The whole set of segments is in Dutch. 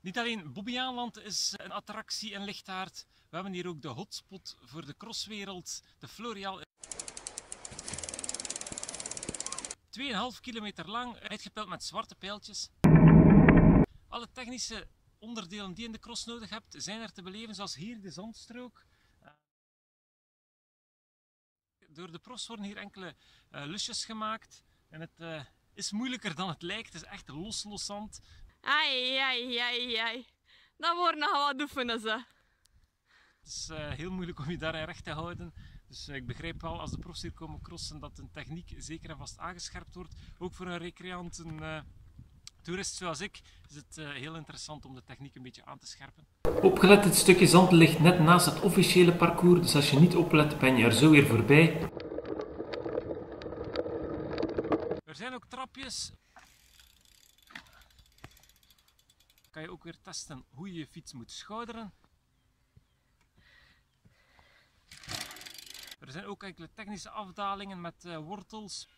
Niet alleen Bobbejaanland is een attractie in Lichtaart, we hebben hier ook de hotspot voor de crosswereld, de Floreal. 2,5 kilometer lang, uitgepeld met zwarte pijltjes. Alle technische onderdelen die je in de cross nodig hebt, zijn er te beleven, zoals hier de zandstrook. Door de profs worden hier enkele lusjes gemaakt en het is moeilijker dan het lijkt, het is echt los zand. Ai, ai, ai, ai. Dat wordt nogal wat oefenen ze. Het is heel moeilijk om je daarin recht te houden. Dus ik begrijp wel, als de profs hier komen crossen, dat hun techniek zeker en vast aangescherpt wordt. Ook voor een recreant, een toerist zoals ik, is het heel interessant om de techniek een beetje aan te scherpen. Opgelet, het stukje zand ligt net naast het officiële parcours, dus als je niet oplet, ben je er zo weer voorbij. Er zijn ook trapjes. Kan je ook weer testen hoe je je fiets moet schouderen. Er zijn ook enkele technische afdalingen met wortels.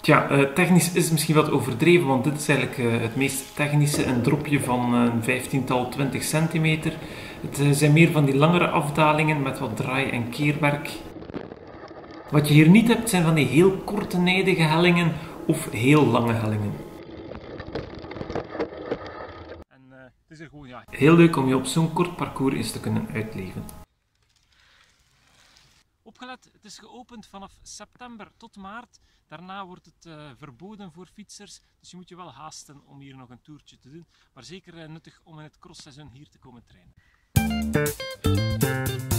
Tja, technisch is misschien wat overdreven, want dit is eigenlijk het meest technische, een dropje van een 15-tal, 20 centimeter. Het zijn meer van die langere afdalingen met wat draai- en keerwerk. Wat je hier niet hebt, zijn van die heel korte nijdige hellingen of heel lange hellingen. En, het is er gewoon, ja. Heel leuk om je op zo'n kort parcours eens te kunnen uitleven. Opgelet, het is geopend vanaf september tot maart. Daarna wordt het verboden voor fietsers, dus je moet je wel haasten om hier nog een toertje te doen. Maar zeker nuttig om in het crossseizoen hier te komen trainen.